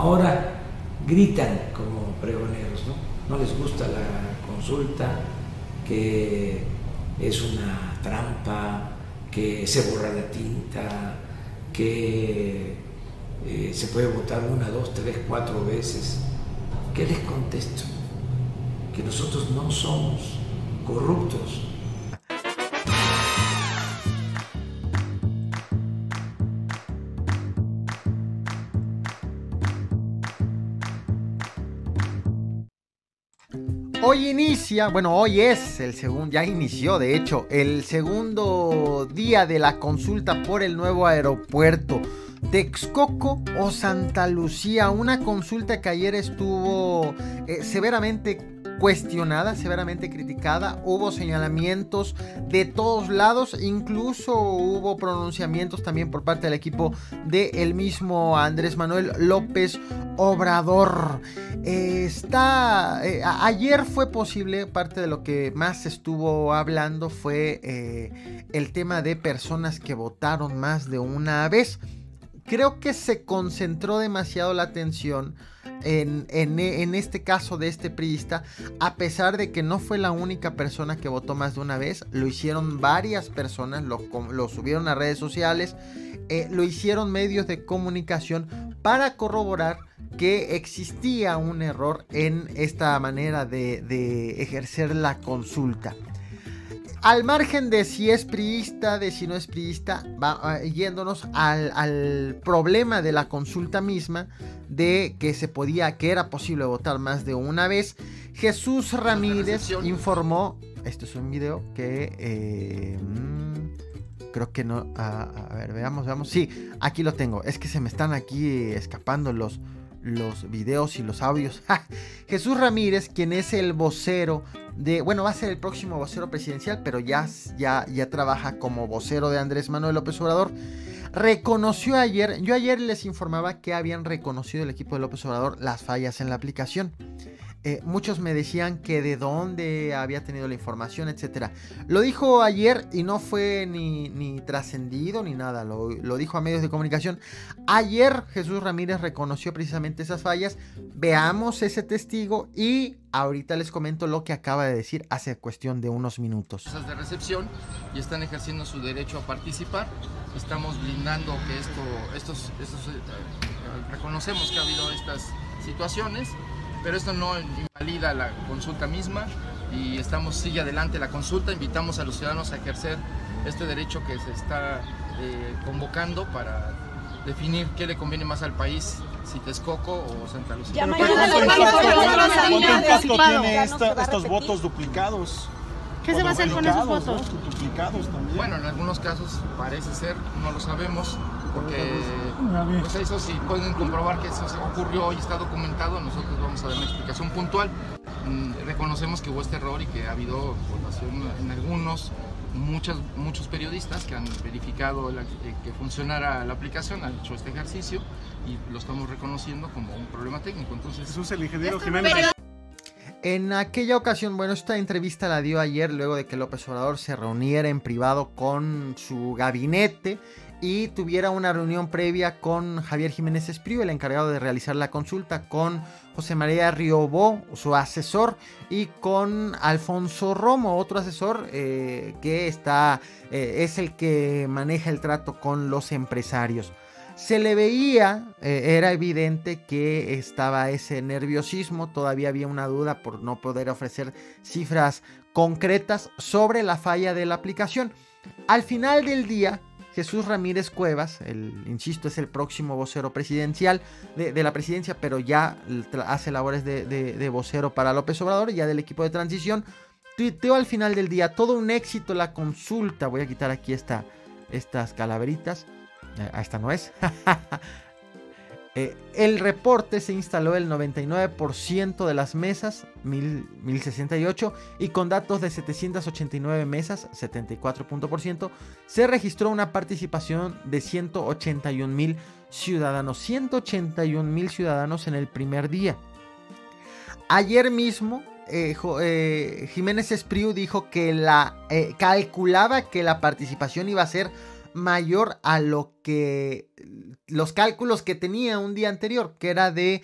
Ahora gritan como pregoneros, ¿no? No les gusta la consulta, que es una trampa, que se borra la tinta, que se puede votar 1, 2, 3, 4 veces. ¿Qué les contesto? Que nosotros no somos corruptos. Hoy inicia, bueno, hoy es el segundo, ya inició de hecho, el segundo día de la consulta por el nuevo aeropuerto, Texcoco o Santa Lucía, una consulta que ayer estuvo severamente cuestionada, severamente criticada. Hubo señalamientos de todos lados, incluso hubo pronunciamientos también por parte del equipo del mismo Andrés Manuel López Obrador. Ayer fue posible, parte de lo que más estuvo hablando fue el tema de personas que votaron más de una vez. Creo que se concentró demasiado la atención en este caso de este priista, a pesar de que no fue la única persona que votó más de una vez. Lo hicieron varias personas, lo subieron a redes sociales, lo hicieron medios de comunicación para corroborar que existía un error en esta manera de ejercer la consulta. Al margen de si es priista, de si no es priista, yéndonos al problema de la consulta misma, de que que era posible votar más de una vez, Jesús Ramírez informó, este es un video que creo que no, a ver, veamos, sí, aquí lo tengo, es que se me están aquí escapando los videos y los audios. Jesús Ramírez, quien es el vocero va a ser el próximo vocero presidencial, pero ya trabaja como vocero de Andrés Manuel López Obrador, reconoció ayer, yo ayer les informaba que habían reconocido el equipo de López Obrador las fallas en la aplicación. Muchos me decían que de dónde había tenido la información, etcétera. Lo dijo ayer y no fue ni trascendido ni nada, lo dijo a medios de comunicación. Ayer Jesús Ramírez reconoció precisamente esas fallas. Veamos ese testigo y ahorita les comento lo que acaba de decir hace cuestión de unos minutos. ...de recepción y están ejerciendo su derecho a participar. Estamos blindando que reconocemos que ha habido estas situaciones, pero esto no invalida la consulta misma y sigue adelante la consulta. Invitamos a los ciudadanos a ejercer este derecho que se está convocando para definir qué le conviene más al país, si Texcoco o Santa Lucía. ¿Cuánto impacto tiene estos votos duplicados? ¿Qué se va a hacer con esos votos? Duplicados también. Bueno, en algunos casos parece ser, no lo sabemos, porque pues eso sí, pueden comprobar que eso ocurrió y está documentado. Nosotros vamos a dar una explicación puntual. Reconocemos que hubo este error y que ha habido votación en muchos periodistas que han verificado que funcionara la aplicación, han hecho este ejercicio y lo estamos reconociendo como un problema técnico. Entonces, Jesús, el ingeniero Jiménez. En aquella ocasión, esta entrevista la dio ayer luego de que López Obrador se reuniera en privado con su gabinete y tuviera una reunión previa con Javier Jiménez Espriu, el encargado de realizar la consulta, con José María Riobó, su asesor, y con Alfonso Romo, otro asesor es el que maneja el trato con los empresarios. Se le veía, era evidente que estaba ese nerviosismo, todavía había una duda por no poder ofrecer cifras concretas sobre la falla de la aplicación. Al final del día, Jesús Ramírez Cuevas, insisto, es el próximo vocero presidencial de la presidencia, pero ya hace labores de vocero para López Obrador, ya del equipo de transición, tuiteó al final del día: todo un éxito la consulta. Voy a quitar aquí estas calaveritas. Esta no es. El reporte se instaló el 99% de las mesas, 1068, y con datos de 789 mesas, 74%, se registró una participación de 181,000 ciudadanos. 181,000 ciudadanos en el primer día. Ayer mismo, Jiménez Espriu dijo que calculaba que la participación iba a ser mayor a lo que los cálculos que tenía un día anterior, que era de,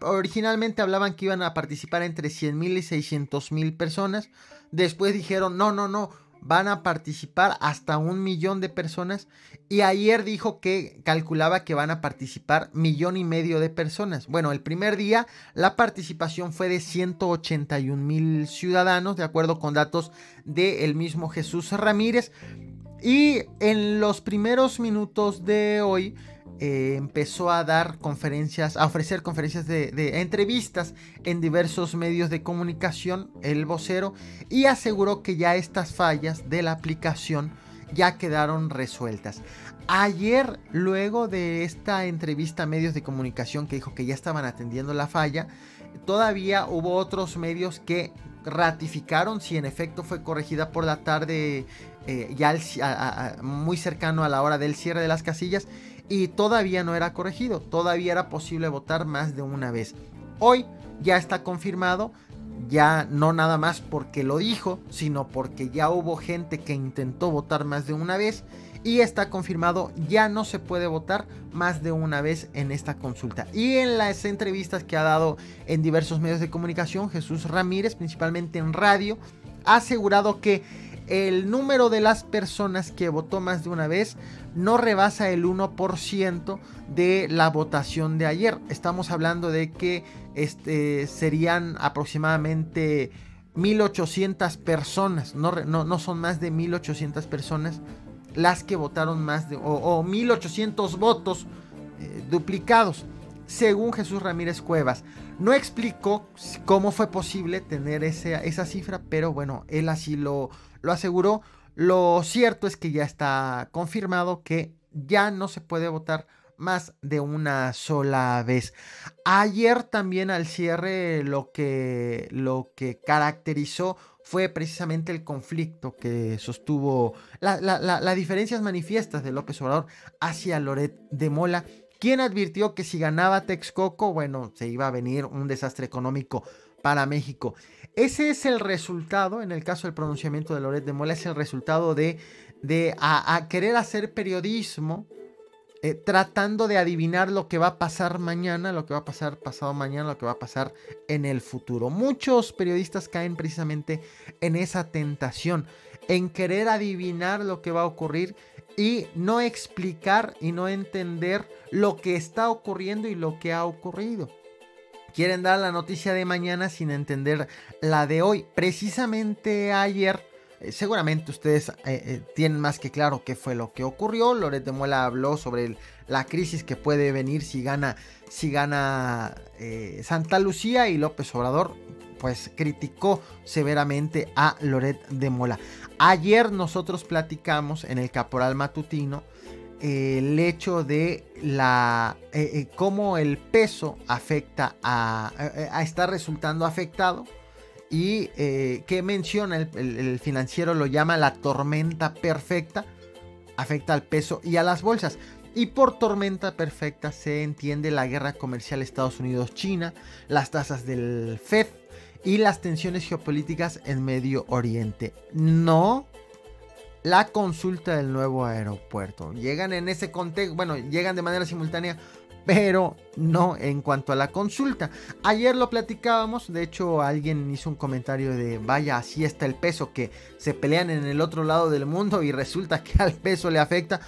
originalmente hablaban que iban a participar entre 100,000 y 600,000 personas, después dijeron no, van a participar hasta 1,000,000 de personas, y ayer dijo que calculaba que van a participar 1,5 millones de personas. Bueno, el primer día la participación fue de 181,000 ciudadanos, de acuerdo con datos del mismo Jesús Ramírez, y en los primeros minutos de hoy empezó a dar conferencias, a ofrecer conferencias de entrevistas en diversos medios de comunicación, el vocero, y aseguró que ya estas fallas de la aplicación ya quedaron resueltas. Ayer, luego de esta entrevista a medios de comunicación que dijo que ya estaban atendiendo la falla, todavía hubo otros medios que ratificaron si en efecto fue corregida por la tarde, ya muy cercano a la hora del cierre de las casillas, y todavía no era corregido, todavía era posible votar más de una vez. Hoy ya está confirmado, ya no nada más porque lo dijo, sino porque ya hubo gente que intentó votar más de una vez, y está confirmado, ya no se puede votar más de una vez en esta consulta. Y en las entrevistas que ha dado en diversos medios de comunicación, Jesús Ramírez, principalmente en radio, ha asegurado que el número de las personas que votó más de una vez no rebasa el 1% de la votación de ayer. Estamos hablando de que serían aproximadamente 1,800 personas, no son más de 1,800 personas las que votaron más de, o 1,800 votos duplicados, según Jesús Ramírez Cuevas. No explicó cómo fue posible tener esa cifra, pero bueno, él así lo aseguró. Lo cierto es que ya está confirmado que ya no se puede votar más de una sola vez. Ayer también al cierre lo que caracterizó fue precisamente el conflicto que sostuvo, las diferencias manifiestas de López Obrador hacia Loret de Mola, quien advirtió que si ganaba Texcoco, bueno, se iba a venir un desastre económico para México. Ese es el resultado, en el caso del pronunciamiento de Loret de Mola, es el resultado de querer hacer periodismo, tratando de adivinar lo que va a pasar mañana, lo que va a pasar pasado mañana, lo que va a pasar en el futuro. Muchos periodistas caen precisamente en esa tentación, en querer adivinar lo que va a ocurrir y no explicar y no entender lo que está ocurriendo y lo que ha ocurrido. Quieren dar la noticia de mañana sin entender la de hoy. Precisamente ayer, seguramente ustedes tienen más que claro qué fue lo que ocurrió. Loret de Mola habló sobre la crisis que puede venir si gana Santa Lucía, y López Obrador pues criticó severamente a Loret de Mola. Ayer nosotros platicamos en el Caporal matutino el hecho de cómo el peso afecta está resultando afectado, y que menciona el financiero, lo llama la tormenta perfecta, afecta al peso y a las bolsas. Y por tormenta perfecta se entiende la guerra comercial Estados Unidos-China, las tasas del FED y las tensiones geopolíticas en Medio Oriente. No la consulta del nuevo aeropuerto. Llegan en ese contexto, bueno, llegan de manera simultánea, pero no en cuanto a la consulta. Ayer lo platicábamos, de hecho alguien hizo un comentario de vaya, así está el peso, que se pelean en el otro lado del mundo y resulta que al peso le afecta.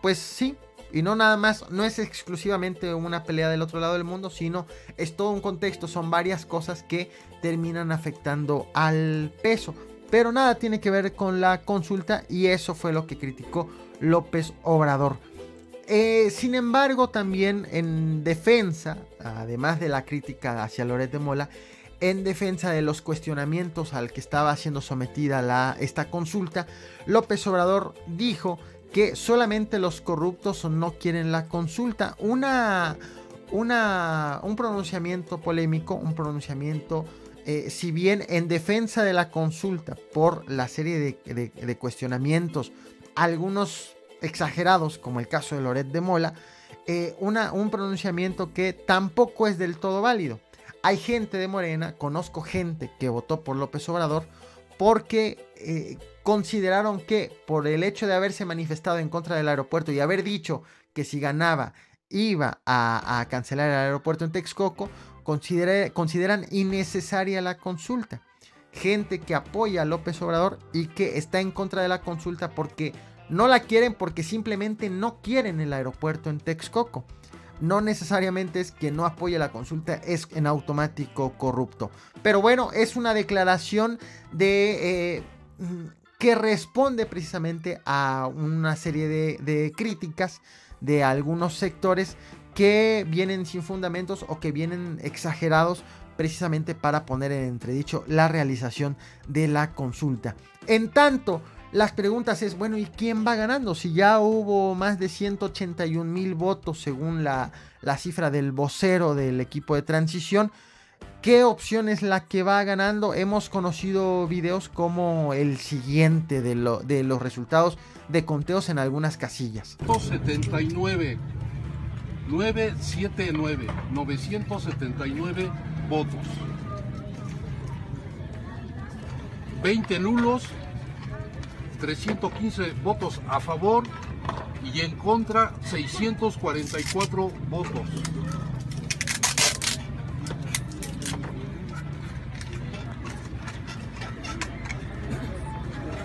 Pues sí, y no nada más, no es exclusivamente una pelea del otro lado del mundo, sino es todo un contexto, son varias cosas que terminan afectando al peso. Pero nada tiene que ver con la consulta, y eso fue lo que criticó López Obrador. Sin embargo, también en defensa, además de la crítica hacia Loret de Mola, en defensa de los cuestionamientos al que estaba siendo sometida esta consulta, López Obrador dijo que solamente los corruptos no quieren la consulta. Un pronunciamiento polémico, un pronunciamiento, si bien en defensa de la consulta por la serie de cuestionamientos, algunos exagerados, como el caso de Loret de Mola, un pronunciamiento que tampoco es del todo válido. Hay gente de Morena, conozco gente que votó por López Obrador porque consideraron que por el hecho de haberse manifestado en contra del aeropuerto y haber dicho que si ganaba iba a cancelar el aeropuerto en Texcoco, consideran innecesaria la consulta. Gente que apoya a López Obrador y que está en contra de la consulta porque no la quieren, porque simplemente no quieren el aeropuerto en Texcoco. No necesariamente es que no apoye la consulta, es en automático corrupto. Pero bueno, es una declaración de que responde precisamente a una serie de críticas de algunos sectores que vienen sin fundamentos o que vienen exagerados, precisamente para poner en entredicho la realización de la consulta. En tanto, las preguntas es, bueno, ¿y quién va ganando? Si ya hubo más de 181,000 votos según la cifra del vocero del equipo de transición, ¿qué opción es la que va ganando? Hemos conocido videos como el siguiente de los resultados de conteos en algunas casillas. 979, 979, 979 votos, 20 nulos, 315 votos a favor y en contra 644 votos.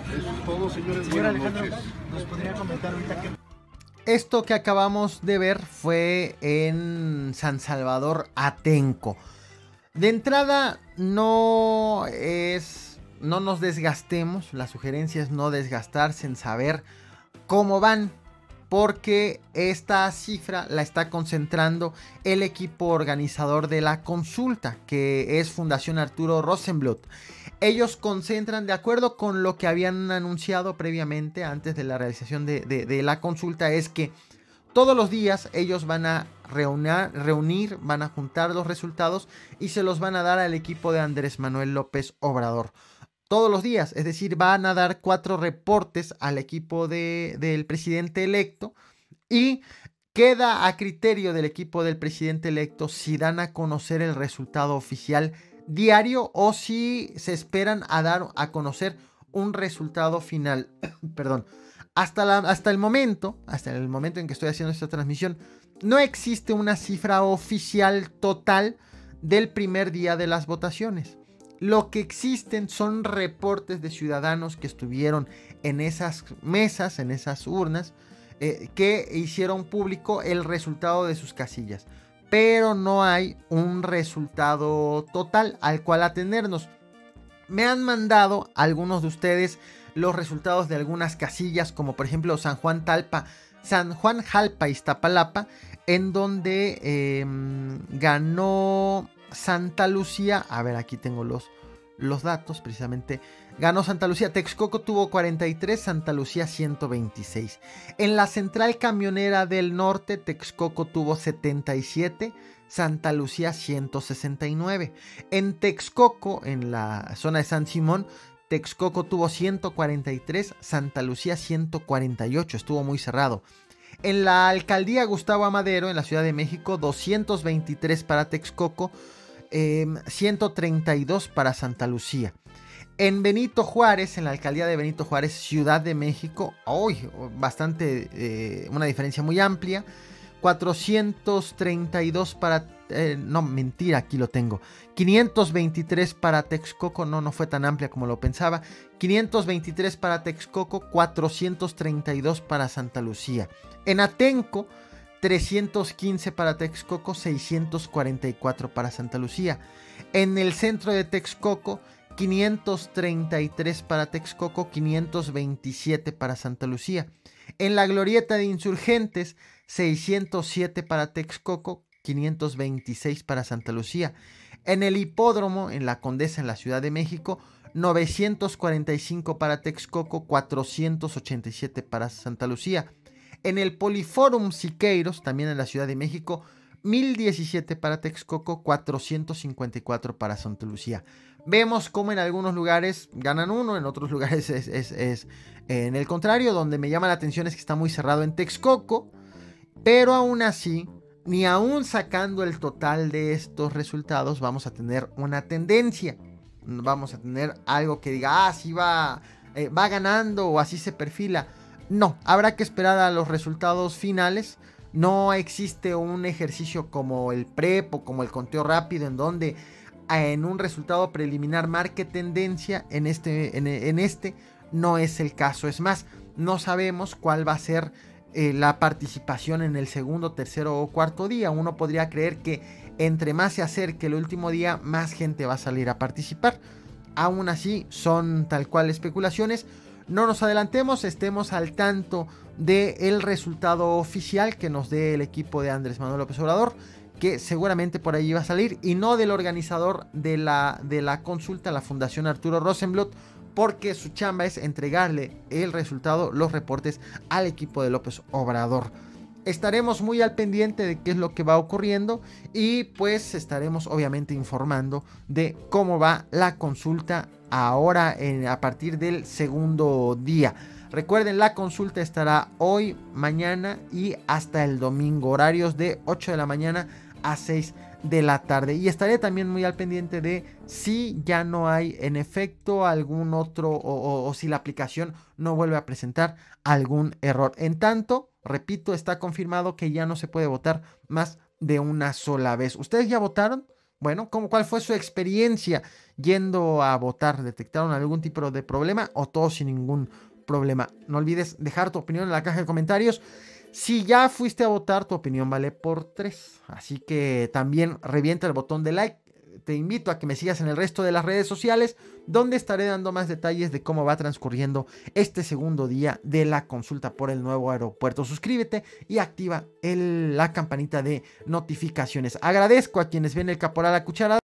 Eso es todo, señores. Buenas noches. ¿Nos podría comentar ahorita qué? Esto que acabamos de ver fue en San Salvador Atenco. De entrada, no nos desgastemos, la sugerencia es no desgastarse en saber cómo van, porque esta cifra la está concentrando el equipo organizador de la consulta, que es Fundación Arturo Rosenblueth. Ellos concentran, de acuerdo con lo que habían anunciado previamente antes de la realización de la consulta, es que todos los días ellos van a reunir, van a juntar los resultados y se los van a dar al equipo de Andrés Manuel López Obrador. Todos los días, es decir, van a dar 4 reportes al equipo del presidente electo, y queda a criterio del equipo del presidente electo si dan a conocer el resultado oficial diario o si se esperan a dar a conocer un resultado final. Perdón. Hasta el momento en que estoy haciendo esta transmisión, no existe una cifra oficial total del primer día de las votaciones. Lo que existen son reportes de ciudadanos que estuvieron en esas mesas, en esas urnas, que hicieron público el resultado de sus casillas. Pero no hay un resultado total al cual atenernos. Me han mandado algunos de ustedes los resultados de algunas casillas, como por ejemplo San Juan Jalpa, Iztapalapa, en donde ganó Santa Lucía. A ver, aquí tengo los datos precisamente. Ganó Santa Lucía, Texcoco tuvo 43, Santa Lucía 126. En la Central Camionera del Norte, Texcoco tuvo 77, Santa Lucía 169. En Texcoco, en la zona de San Simón, Texcoco tuvo 143, Santa Lucía 148, estuvo muy cerrado. En la alcaldía Gustavo Amadero, en la Ciudad de México, 223 para Texcoco, 132 para Santa Lucía. En Benito Juárez, en la alcaldía de Benito Juárez, Ciudad de México, hoy bastante, una diferencia muy amplia, 432 para... no, mentira, aquí lo tengo. 523 para Texcoco, no fue tan amplia como lo pensaba. 523 para Texcoco, 432 para Santa Lucía. En Atenco, 315 para Texcoco, 644 para Santa Lucía. En el centro de Texcoco, 533 para Texcoco, 527 para Santa Lucía. En la glorieta de Insurgentes, 607 para Texcoco, 526 para Santa Lucía. En el hipódromo, en la Condesa, en la Ciudad de México, 945 para Texcoco, 487 para Santa Lucía. En el Poliforum Siqueiros, también en la Ciudad de México, 1017 para Texcoco, 454 para Santa Lucía. Vemos cómo en algunos lugares ganan uno, en otros lugares es en el contrario. Donde me llama la atención es que está muy cerrado en Texcoco, pero aún así, ni aún sacando el total de estos resultados, vamos a tener una tendencia. vamos a tener algo que diga, ah, sí va ganando o así se perfila. No, habrá que esperar a los resultados finales. No existe un ejercicio como el PREP o como el conteo rápido en donde en un resultado preliminar marque tendencia. En este no es el caso. Es más, no sabemos cuál va a ser la participación en el segundo, tercero o cuarto día. Uno podría creer que entre más se acerque el último día, más gente va a salir a participar. Aún así, son tal cual especulaciones. No nos adelantemos, estemos al tanto del resultado oficial que nos dé el equipo de Andrés Manuel López Obrador, que seguramente por ahí va a salir, y no del organizador de la consulta, la Fundación Arturo Rosenblueth, porque su chamba es entregarle el resultado, los reportes al equipo de López Obrador. Estaremos muy al pendiente de qué es lo que va ocurriendo y pues estaremos obviamente informando de cómo va la consulta ahora a partir del segundo día. Recuerden, la consulta estará hoy, mañana y hasta el domingo, horarios de 8 de la mañana a 6 de la tarde. Y estaré también muy al pendiente de si ya no hay en efecto algún otro o si la aplicación no vuelve a presentar algún error. En tanto, repito, está confirmado que ya no se puede votar más de una sola vez. ¿Ustedes ya votaron? Bueno, ¿cuál fue su experiencia yendo a votar? ¿Detectaron algún tipo de problema o todo sin ningún problema? No olvides dejar tu opinión en la caja de comentarios. Si ya fuiste a votar, tu opinión vale por 3. Así que también revienta el botón de like. Te invito a que me sigas en el resto de las redes sociales, donde estaré dando más detalles de cómo va transcurriendo este segundo día de la consulta por el nuevo aeropuerto. Suscríbete y activa la campanita de notificaciones. Agradezco a quienes ven El Caporal a cucharadas.